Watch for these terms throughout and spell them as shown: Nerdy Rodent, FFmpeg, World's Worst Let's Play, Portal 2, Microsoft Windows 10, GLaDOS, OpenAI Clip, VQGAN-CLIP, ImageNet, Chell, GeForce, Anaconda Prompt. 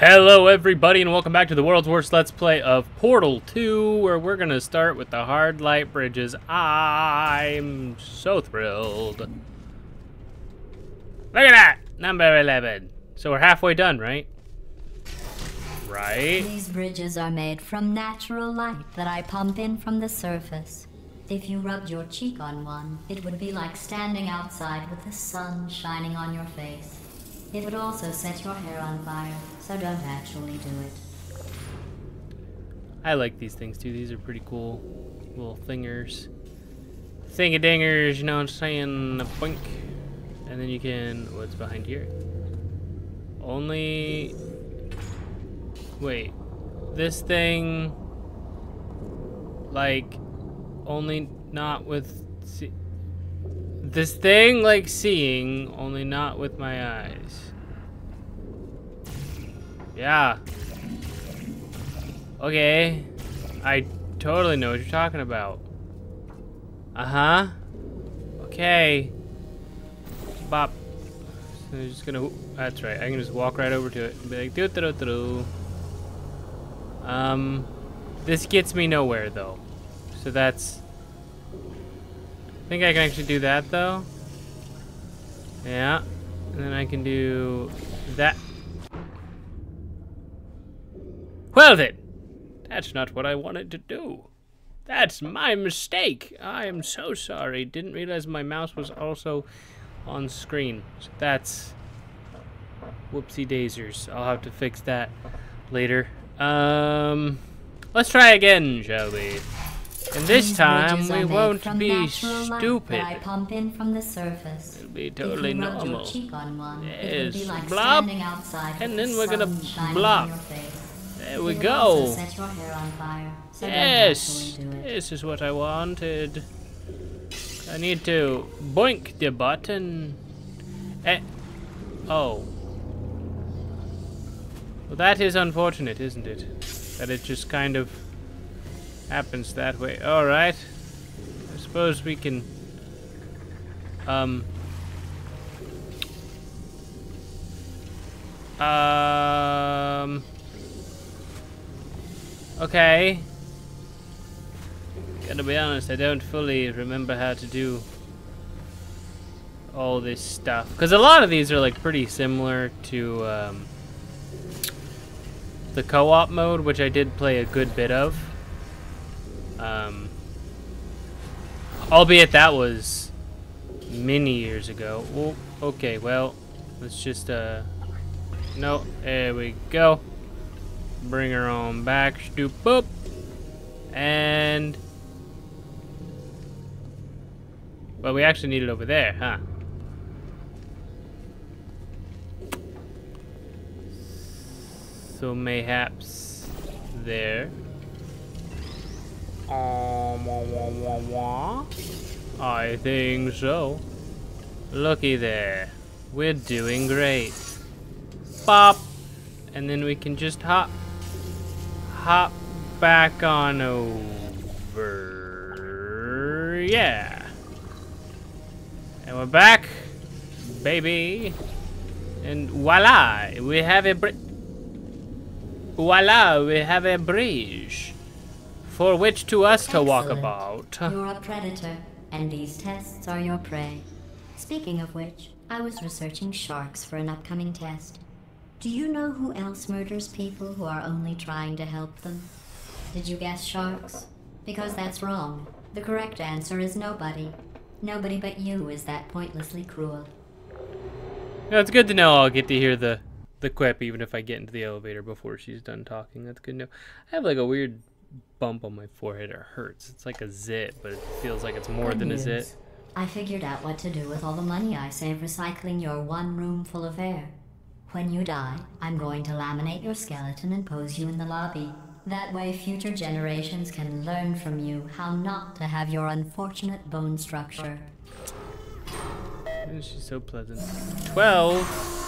Hello everybody and welcome back to the World's Worst Let's Play of Portal 2, where we're going to start with the hard light bridges. I'm so thrilled. Look at that! Number 11. So we're halfway done, right? Right? These bridges are made from natural light that I pump in from the surface. If you rubbed your cheek on one, it would be like standing outside with the sun shining on your face. It would also set your hair on fire, so don't actually do it. I like these things too. These are pretty cool little thingers. Thingadingers, you know what I'm saying? A boink. And then you can. What's behind here? Only. Wait. This thing. Like. Only not with. This thing like seeing, only not with my eyes. Yeah. Okay. I totally know what you're talking about. Uh-huh. Okay. Bop. So I'm just gonna... That's right. I can just walk right over to it and be like... Doo -doo -doo -doo. This gets me nowhere, though. So that's... I think I can actually do that though. Yeah. And then I can do that. Well then, that's not what I wanted to do. That's my mistake. I am so sorry. Didn't realize my mouse was also on screen. So that's whoopsie daisies. I'll have to fix that later. Let's try again, shall we? And this time we won't be stupid. I pump in from the surface. It'll be totally normal. Yes, blop, and then we're gonna blop. There we go. Yes, this is what I wanted. I need to boink the button. Oh. Well, that is unfortunate, isn't it? That it just kind of happens that way. Alright. I suppose we can... Okay. Gotta be honest, I don't fully remember how to do all this stuff. Because a lot of these are like pretty similar to the co-op mode, which I did play a good bit of. Albeit that was many years ago. Ooh, okay, well, let's just, no, there we go. Bring her on back, stoop up, and, well, we actually need it over there, huh? So mayhaps there. Wah, wah, wah, wah. I think so. Looky there. We're doing great. Bop. And then we can just hop. Hop back on over. Yeah. And we're back. Baby. And voila. We have a bridge. Voila. We have a bridge. For which to us to walk about. You're a predator, and these tests are your prey. Speaking of which, I was researching sharks for an upcoming test. Do you know who else murders people who are only trying to help them? Did you guess sharks? Because that's wrong. The correct answer is nobody. Nobody but you is that pointlessly cruel. No, it's good to know I'll get to hear the quip even if I get into the elevator before she's done talking. That's good to know. I have like a weird bump on my forehead. It hurts. It's like a zit, but it feels like it's more than a zit. I figured out what to do with all the money I save recycling your one room full of air. When you die, I'm going to laminate your skeleton and pose you in the lobby. That way future generations can learn from you how not to have your unfortunate bone structure. She's so pleasant. 12?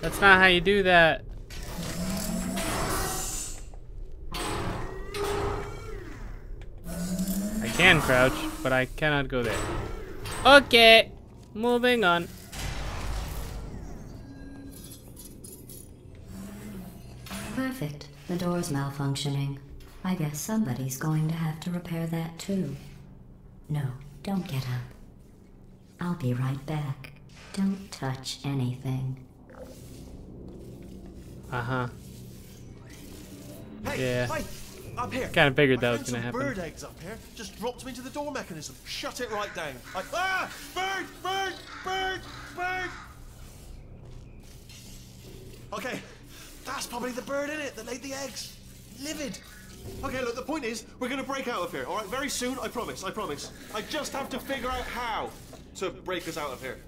That's not how you do that. Can crouch, but I cannot go there. Okay, moving on. Perfect. The door's malfunctioning. I guess somebody's going to have to repair that too. No, don't get up. I'll be right back. Don't touch anything. Uh-huh. Hey, yeah. Hey, up here. Kind of figured that was gonna happen. Bird eggs up here. Just dropped them into the door mechanism. Shut it right down. Ah! Bird! Bird! Bird! Bird! Okay, that's probably the bird in it that laid the eggs. Livid. Okay, look, the point is, we're gonna break out of here, alright? Very soon, I promise, I promise. I just have to figure out how to break us out of here.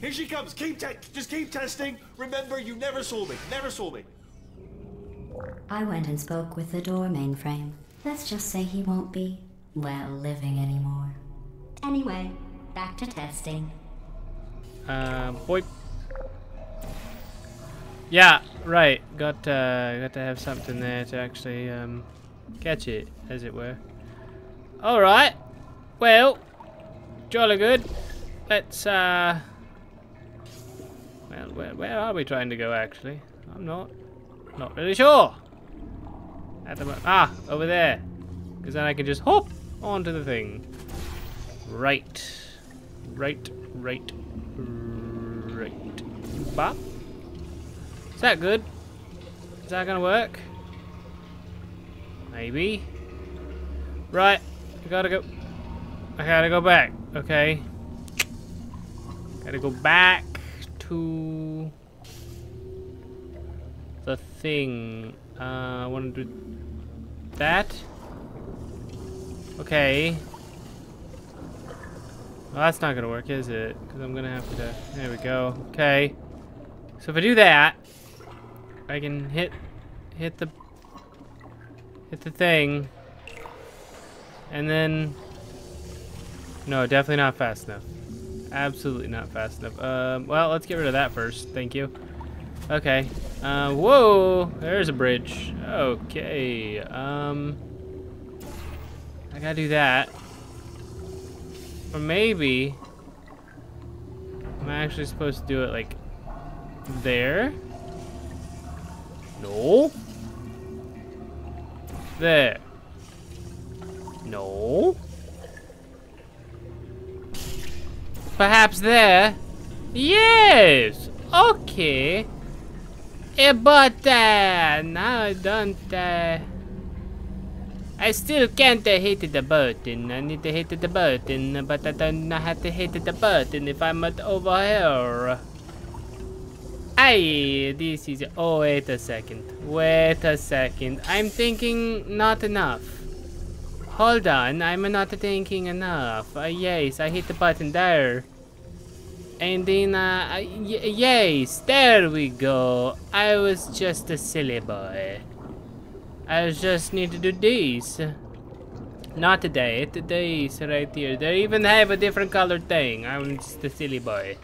Here she comes, just keep testing. Remember, you never saw me, never saw me. I went and spoke with the door mainframe. Let's just say he won't be, well, living anymore. Anyway, back to testing. Boy. Yeah, right. Got to have something there to actually catch it, as it were. All right. Well, jolly good. Let's. Well, where are we trying to go? Actually, I'm not really sure. At the over there, because then I can just hop onto the thing. Right. Bop. Is that good? Is that gonna work? Maybe. Right, I gotta go back. Okay. Gotta go back to the thing. I wanna do that. Okay. Well, that's not gonna work, is it? Because I'm gonna have to. There we go. Okay. So if I do that. I can hit the thing, and then no, definitely not fast enough. Absolutely not fast enough. Well, let's get rid of that first. Thank you. Okay. Whoa, there's a bridge. Okay. I gotta do that, or maybe I'm actually supposed to do it like there. No. There. No. Perhaps there. Yes. Okay. But now I don't. I still can't hit the button. I need to hit the button, but I don't know how to hit the button if I'm not over here. Hey, this is. Oh, wait a second. Wait a second. I'm thinking not enough. Hold on, I'm not thinking enough. Yes, I hit the button there. And then, yes, there we go. I was just a silly boy. I just need to do this. Not that, this right here. They even have a different colored thing. I'm just a silly boy.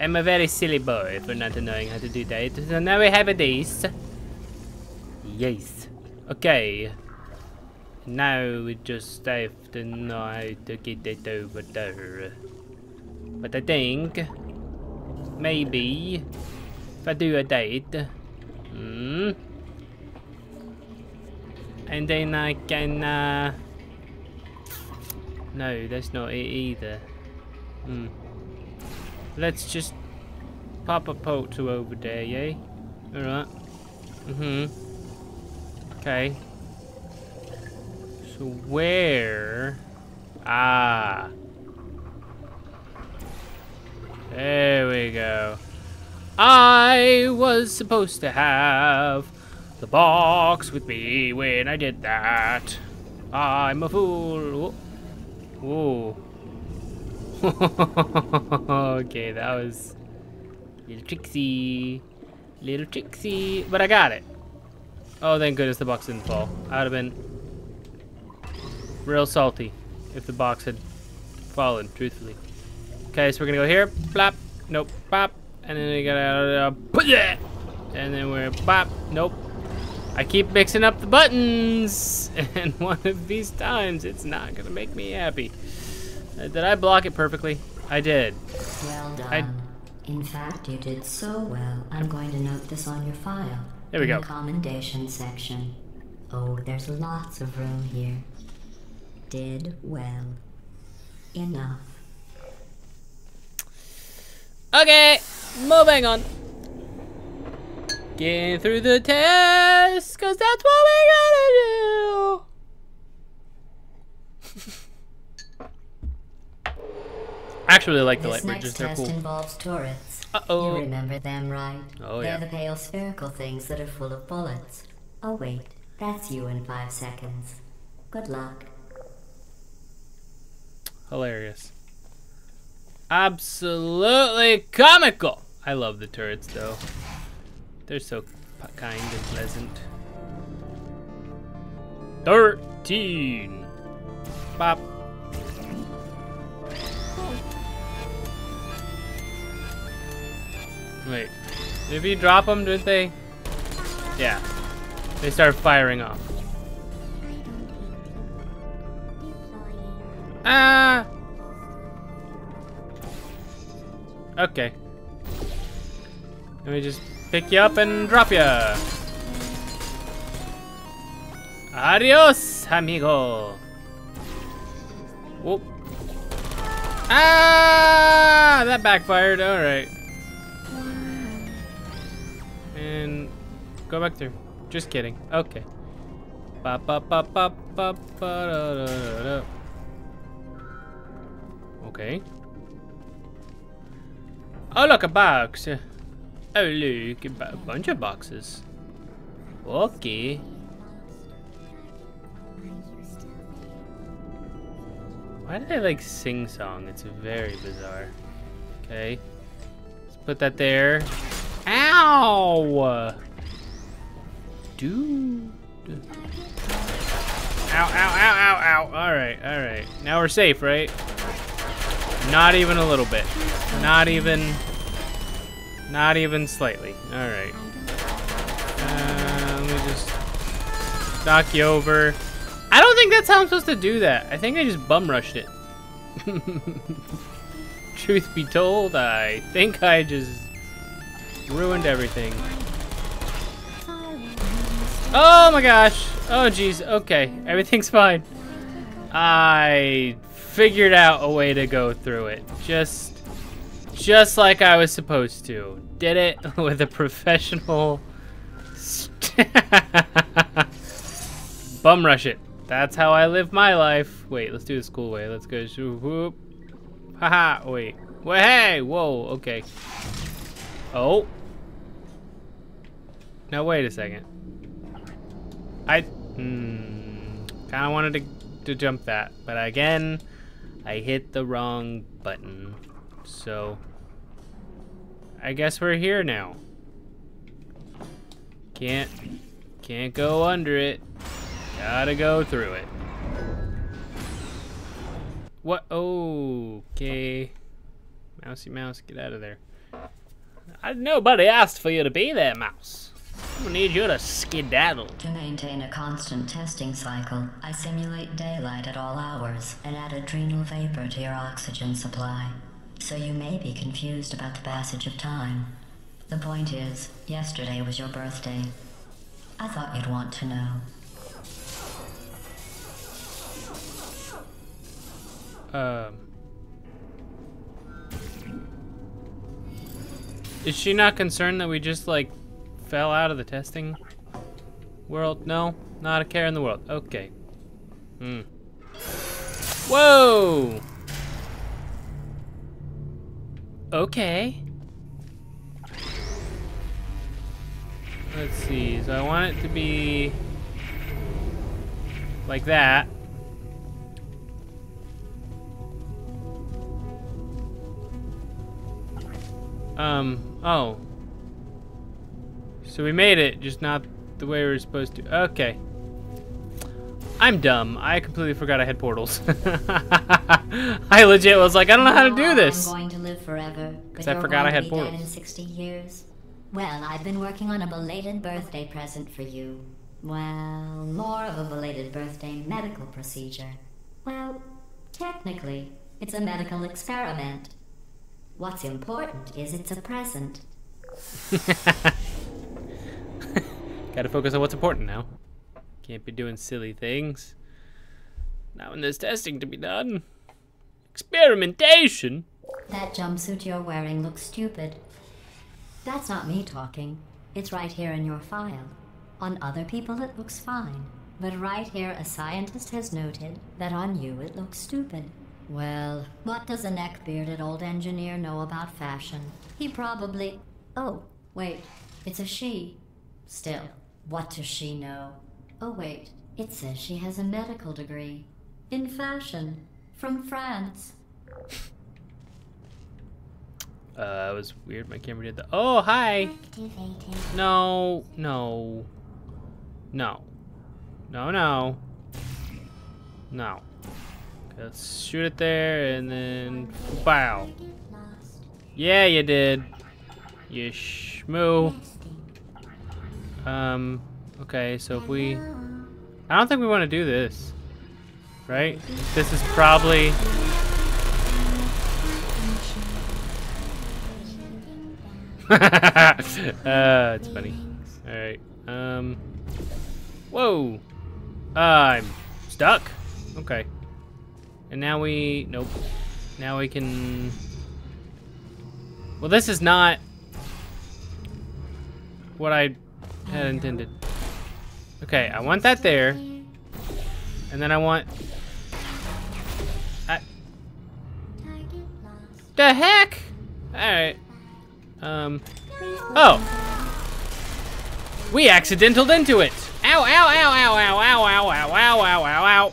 I'm a very silly boy for not knowing how to do that. So now we have this. Yes. Okay. Now we just have to know how to get it over there. But I think maybe if I do a date, and then I can. No, that's not it either. Let's just pop a portal over there, yay? Alright. Okay. So where? Ah. There we go. I was supposed to have the box with me when I did that. I'm a fool. Whoa. Okay, that was little tricksy, but I got it. Oh, thank goodness the box didn't fall. I would have been real salty if the box had fallen, truthfully. Okay, so we're gonna go here, plop, nope, pop, and then we gotta put that, and then we're pop, nope. I keep mixing up the buttons, and one of these times it's not gonna make me happy. Did I block it perfectly? I did. Well done. I In fact, you did so well, I'm going to note this on your file. There we go. The commendation section. Oh, there's lots of room here. Did well. Enough. Okay, moving on. Getting through the test, cause that's what we gotta do. I actually like the light bridges, they're cool. This next test involves turrets. Uh-oh. You remember them, right? Oh, yeah. They're the pale spherical things that are full of bullets. Oh, wait, that's you in 5 seconds. Good luck. Hilarious. Absolutely comical. I love the turrets, though. They're so kind and pleasant. 13. Bop. Wait. If you drop them, don't they? Yeah. They start firing off. Ah. Okay. Let me just pick you up and drop ya. Adios, amigo. Whoop. Ah, that backfired. All right. And go back through. Just kidding. Okay. Bop, bop, bop, bop, bop, ba, da, da, da. Okay. Oh, look, a box. Oh, look, a bunch of boxes. Okay. Why do they like sing song? It's very bizarre. Okay. Let's put that there. Ow! Dude. Ow, ow, ow, ow, ow. Alright, alright. Now we're safe, right? Not even a little bit. Not even slightly. All right. Let me just knock you over. I don't think that's how I'm supposed to do that. I think I just bum rushed it. Truth be told, I think I just ruined everything. Oh my gosh. Oh geez. Okay. Everything's fine. I figured out a way to go through it. Just like I was supposed to. Did it with a professional bum rush it. That's how I live my life. Wait, let's do this cool way. Let's go. Whoop. Haha. Wait. Well, hey. Whoa. Okay. Oh. Now wait a second. I kind of wanted to jump that, but again. I hit the wrong button, so I guess we're here now. Can't go under it. Gotta go through it. What? Okay. Mousey mouse, get out of there. Nobody asked for you to be there, mouse. I'm gonna need you to skedaddle. To maintain a constant testing cycle, I simulate daylight at all hours and add adrenal vapor to your oxygen supply. So you may be confused about the passage of time. The point is, yesterday was your birthday. I thought you'd want to know. Is she not concerned that we just, like, fell out of the testing world? No, not a care in the world. Okay. Whoa! Okay. Let's see. So I want it to be like that. Oh. So we made it, just not the way we were supposed to. Okay. I'm dumb. I completely forgot I had portals. I legit was like, I don't know how to do this. I'm going to live forever, but I forgot I had portals. In 60 years. Well, I've been working on a belated birthday present for you. Well, more of a belated birthday medical procedure. Well, technically, it's a medical experiment. What's important is it's a present. Gotta focus on what's important now. Can't be doing silly things. Not when there's testing to be done. Experimentation? That jumpsuit you're wearing looks stupid. That's not me talking. It's right here in your file. On other people it looks fine. But right here a scientist has noted that on you it looks stupid. Well, what does a neck-bearded old engineer know about fashion? He probably... Oh, wait. It's a she. Still, what does she know? Oh wait, it says she has a medical degree. In fashion. From France. It was weird my camera did that. Oh, hi! Activated. No, no. No. No, no. No. Okay, let's shoot it there and then... Wow. Yeah, you did. You shmoo. Okay, so if we... I don't think we want to do this. Right? This is probably... it's funny. Alright, Whoa! I'm stuck? Okay. And now we... Nope. Now we can... Well, this is not... what I had intended. Okay, I want that there. And then I want... The heck? Alright. Oh. We accidentaled into it! Ow, ow, ow, ow, ow, ow, ow, ow, ow, ow, ow, ow.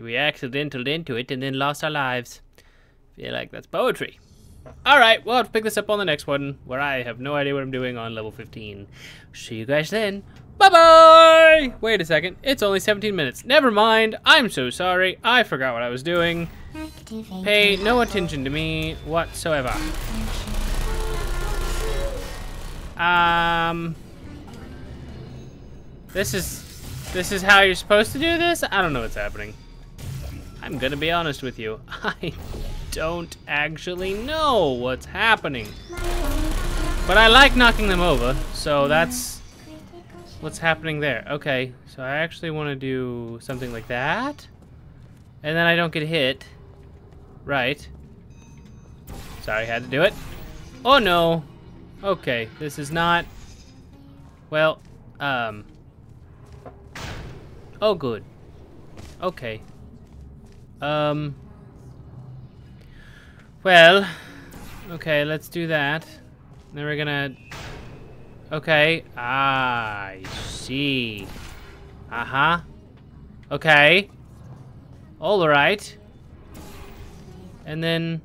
We accidentaled into it and then lost our lives. Feel like that's poetry. Alright, we'll have to pick this up on the next one, where I have no idea what I'm doing on level 15. See you guys then. Bye-bye! Wait a second, it's only 17 minutes. Never mind, I'm so sorry. I forgot what I was doing. Pay no attention to me whatsoever. This is how you're supposed to do this? I don't know what's happening. I'm gonna be honest with you. I don't actually know what's happening. But I like knocking them over, so that's what's happening there. Okay, so I actually want to do something like that. And then I don't get hit. Right. Sorry, had to do it. Oh no. Okay, this is not... Well, Oh good. Okay. Well, okay, let's do that. Then we're gonna... Okay. Ah, I see. Uh-huh. Okay. All right. And then...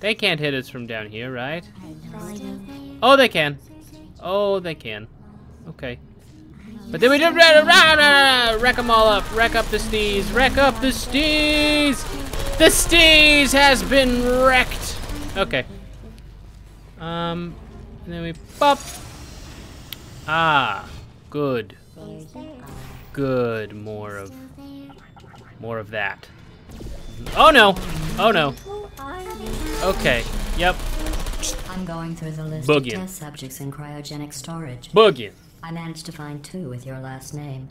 They can't hit us from down here, right? Oh, they can. Oh, they can. Okay. But then we did... Wreck them all up. Wreck up the steez. Wreck up the steez. The steez has been wrecked. Okay. And then we pop. Ah, good. Good, more of that. Oh no! Oh no! Okay. Yep. I'm going through the list of test subjects in cryogenic storage. Boogin. I managed to find two with your last name,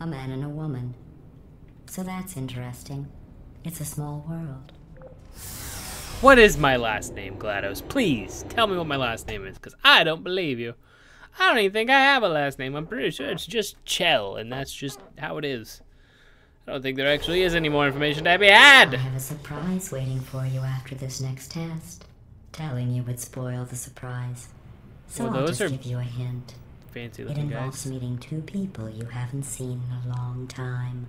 a man and a woman. So that's interesting. It's a small world. What is my last name, GLaDOS? Please tell me what my last name is, because I don't believe you. I don't even think I have a last name. I'm pretty sure it's just Chell, and that's just how it is. I don't think there actually is any more information to be had. I have a surprise waiting for you after this next test. Telling you would spoil the surprise. So well, I'll just give you a hint. Fancy looking guys. It involves meeting two people you haven't seen in a long time.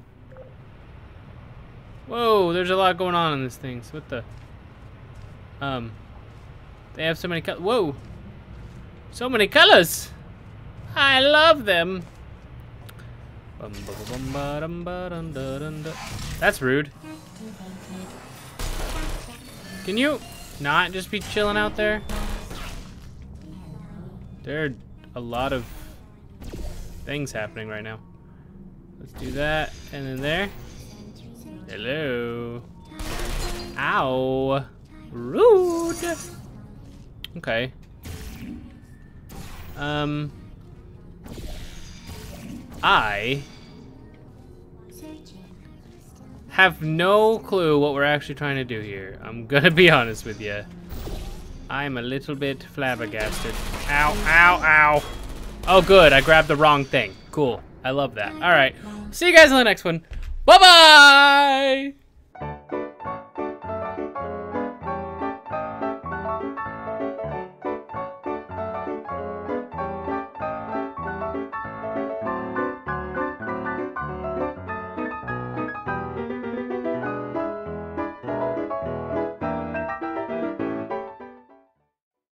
Whoa, there's a lot going on in this thing. So what the... They have so many colors. Whoa! So many colors! I love them! That's rude. Can you not just be chilling out there? There are a lot of things happening right now. Let's do that, and then there. Hello. Ow. Rude. Okay. I have no clue what we're actually trying to do here. I'm gonna be honest with you. I'm a little bit flabbergasted. Ow, ow, ow. Oh, good. I grabbed the wrong thing. Cool. I love that. All right. See you guys in the next one. Bye-bye.